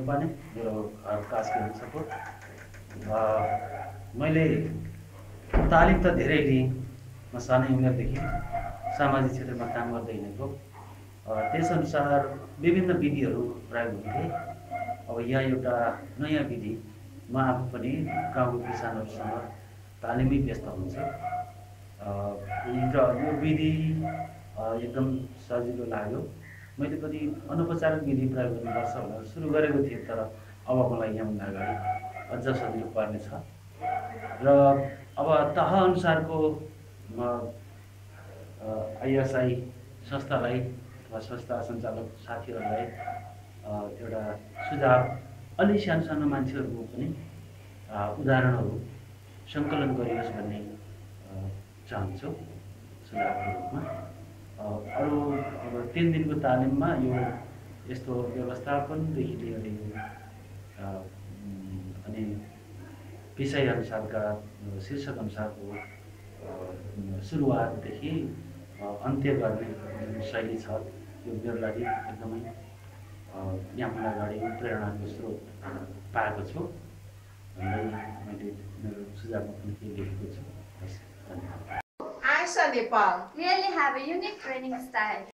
Pani, मेरो कास्की अनुसारको मैले तालिम त धेरै लिएँ म सानै उमेरदेखि सामाजिक क्षेत्रमा काम गर्दै हिँडेको त्यसअनुसार विभिन्न विधिहरू प्रयोग हुन्थे अब यहाँ एउटा नयाँ विधि म आफू पनि गाउँको किसानहरूसँग तालिमै व्यस्त हुन्छ यो विधि एकदम सजिलो लाग्यो मैले पनि अनौपचारिक विधि प्रयोग गर्नुपर्छ भनेर सुरु गरेको थिएँ तर अब मलाई यहाँभन्दा अगाडि अझ सजिलो पर्नेछ र अब तह अनुसारको आइएसआई संस्थालाई अथवा संस्था सञ्चालक साथीहरूलाई एउटा सुझाव अलि सानो मान्छेहरूको पनि उदाहरणहरू सङ्कलन गरियोस् भन्ने चाहन्छु सुझावको रूपमा अरु अब 3 दिन को तालिम में यो यस्तो व्यवस्थापन देखि लिएर अनि विषय अनुसार का शीर्षक अनुसार को सुरुआत देखि अन्त्य गर्ने शैली छ यो मेरो लागि एकदमै यहाँभन्दा अगाडि प्रेरणाको स्रोत पाएको छु मैले मेरो सुझावमा पनि के लेखेको छु धन्यवाद. ASHA Nepal really have a unique training style.